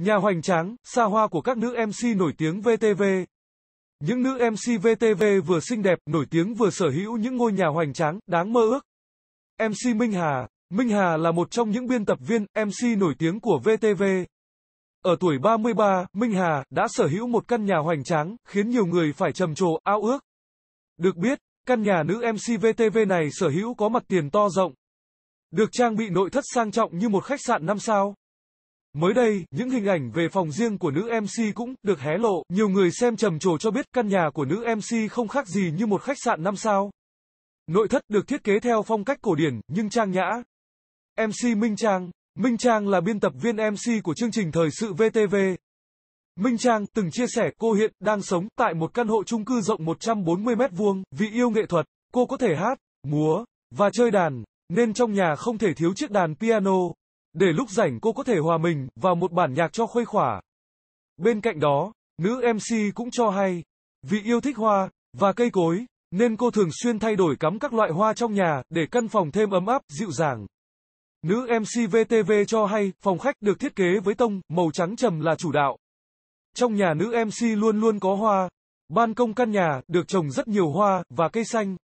nhà hoành tráng, xa hoa của các nữ MC nổi tiếng VTV. Những nữ MC VTV vừa xinh đẹp, nổi tiếng vừa sở hữu những ngôi nhà hoành tráng, đáng mơ ước. MC Minh Hà. Minh Hà là một trong những biên tập viên, MC nổi tiếng của VTV. Ở tuổi 33, Minh Hà đã sở hữu một căn nhà hoành tráng, khiến nhiều người phải trầm trồ, ao ước. Được biết, căn nhà nữ MC VTV này sở hữu có mặt tiền to rộng, được trang bị nội thất sang trọng như một khách sạn 5 sao. Mới đây, những hình ảnh về phòng riêng của nữ MC cũng được hé lộ, nhiều người xem trầm trồ cho biết căn nhà của nữ MC không khác gì như một khách sạn 5 sao. Nội thất được thiết kế theo phong cách cổ điển, nhưng trang nhã. MC Minh Trang. Minh Trang là biên tập viên MC của chương trình Thời sự VTV. Minh Trang từng chia sẻ cô hiện đang sống tại một căn hộ chung cư rộng 140 m², vì yêu nghệ thuật, cô có thể hát, múa, và chơi đàn, nên trong nhà không thể thiếu chiếc đàn piano, để lúc rảnh cô có thể hòa mình vào một bản nhạc cho khuây khỏa. Bên cạnh đó, nữ MC cũng cho hay, vì yêu thích hoa, và cây cối, nên cô thường xuyên thay đổi cắm các loại hoa trong nhà, để căn phòng thêm ấm áp, dịu dàng. Nữ MC VTV cho hay, phòng khách được thiết kế với tông, màu trắng trầm là chủ đạo. Trong nhà nữ MC luôn luôn có hoa. Ban công căn nhà, được trồng rất nhiều hoa, và cây xanh.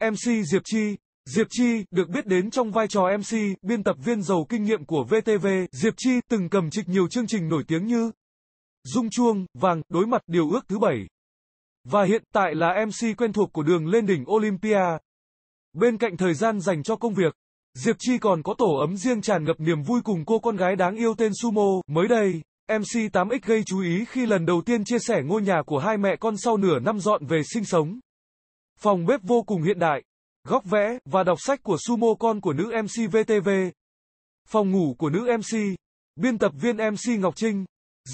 MC Diệp Chi. Diệp Chi, được biết đến trong vai trò MC, biên tập viên giàu kinh nghiệm của VTV. Diệp Chi từng cầm trịch nhiều chương trình nổi tiếng như Dung Chuông, Vàng, Đối Mặt Điều Ước Thứ Bảy. Và hiện tại là MC quen thuộc của Đường Lên Đỉnh Olympia. Bên cạnh thời gian dành cho công việc, Diệp Chi còn có tổ ấm riêng tràn ngập niềm vui cùng cô con gái đáng yêu tên Sumo. Mới đây, MC 8X gây chú ý khi lần đầu tiên chia sẻ ngôi nhà của hai mẹ con sau nửa năm dọn về sinh sống. Phòng bếp vô cùng hiện đại, góc vẽ, và đọc sách của Sumo con của nữ MC VTV. Phòng ngủ của nữ MC, biên tập viên MC Ngọc Trinh.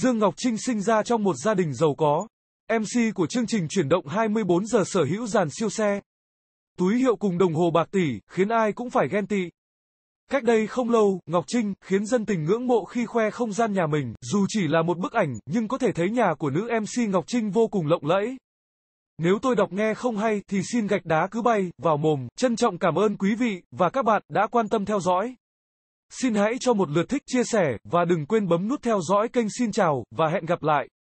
Dương Ngọc Trinh sinh ra trong một gia đình giàu có. MC của chương trình Chuyển động 24 giờ sở hữu dàn siêu xe, túi hiệu cùng đồng hồ bạc tỷ, khiến ai cũng phải ghen tị. Cách đây không lâu, Ngọc Trinh khiến dân tình ngưỡng mộ khi khoe không gian nhà mình, dù chỉ là một bức ảnh, nhưng có thể thấy nhà của nữ MC Ngọc Trinh vô cùng lộng lẫy. Nếu tôi đọc nghe không hay, thì xin gạch đá cứ bay vào mồm. Trân trọng cảm ơn quý vị và các bạn đã quan tâm theo dõi. Xin hãy cho một lượt thích, chia sẻ, và đừng quên bấm nút theo dõi kênh. Xin chào, và hẹn gặp lại.